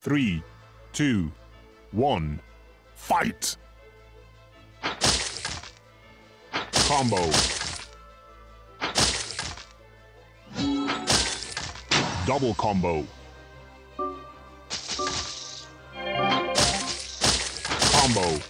3, 2, 1, fight! Combo. Double combo. Combo.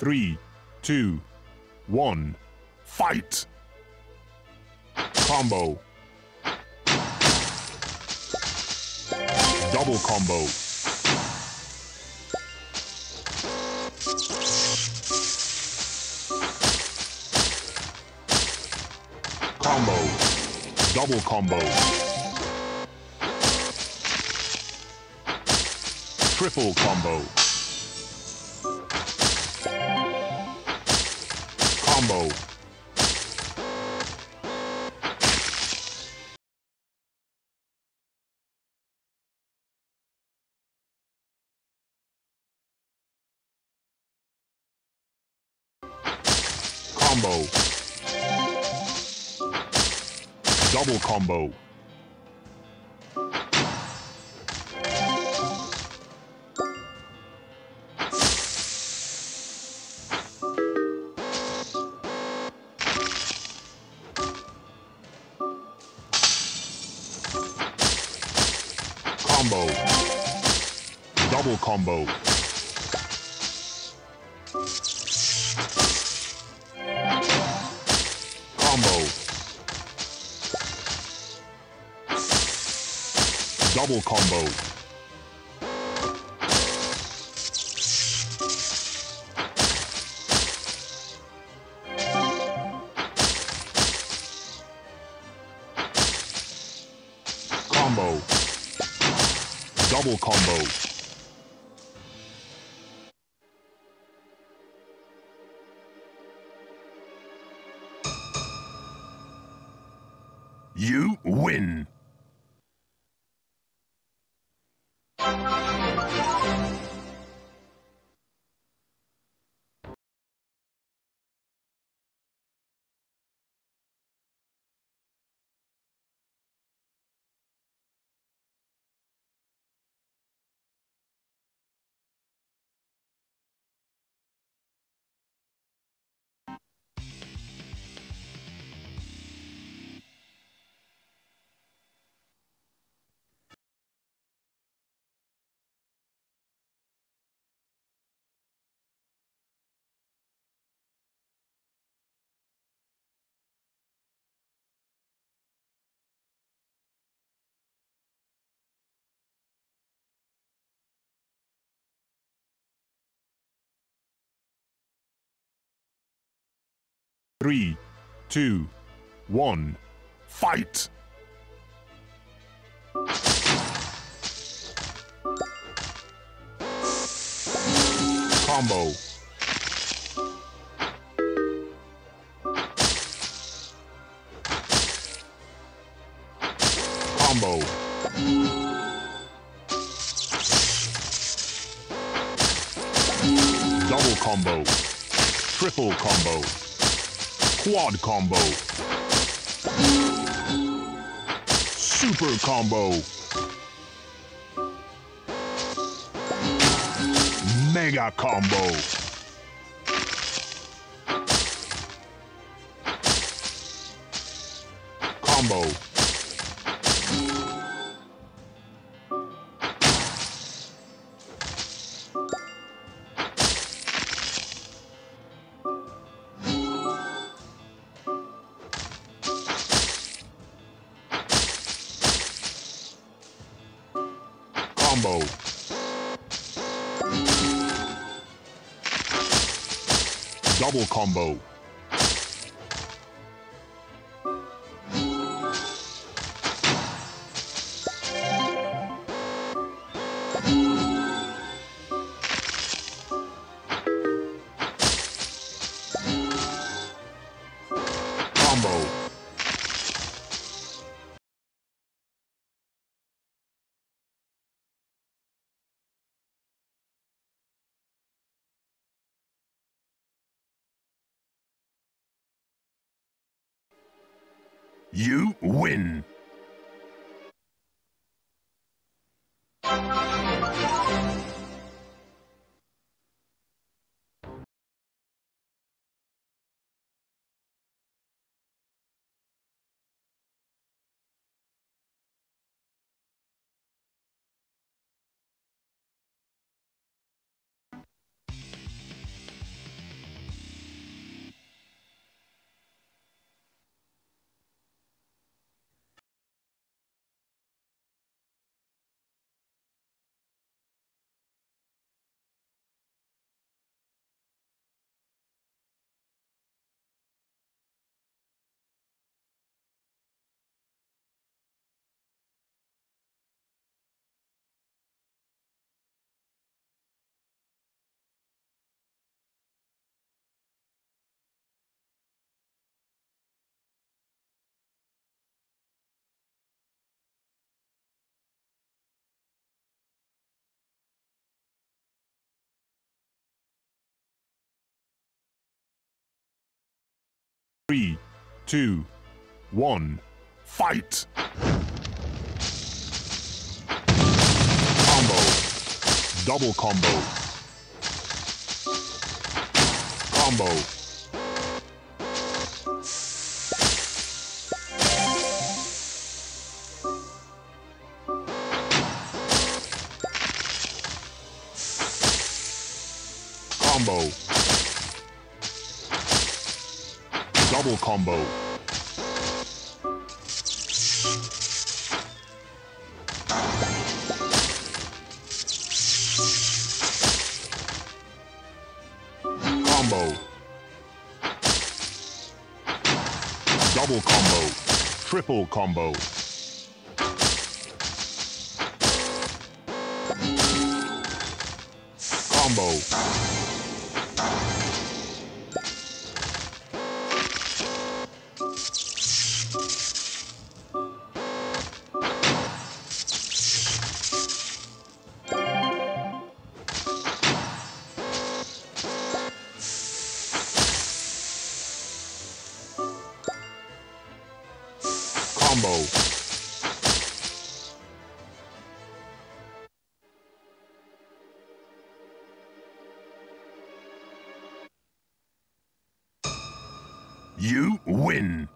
Three, two, one, fight! Combo. Double combo. Combo. Double combo. Triple combo. Combo. Combo. Double combo. Combo. Double combo. Combo. Double combo. Combo. Double combo. You win. Three, two, one, fight! Combo. Combo. Double combo. Triple combo. Quad combo. Super combo. Mega combo. Combo. Combo. Double combo. Combo. You win! Three, two, one, Fight! Combo. Double combo. Combo. Combo. Double combo. Combo. Double combo. Triple combo. Combo. Combo. You win.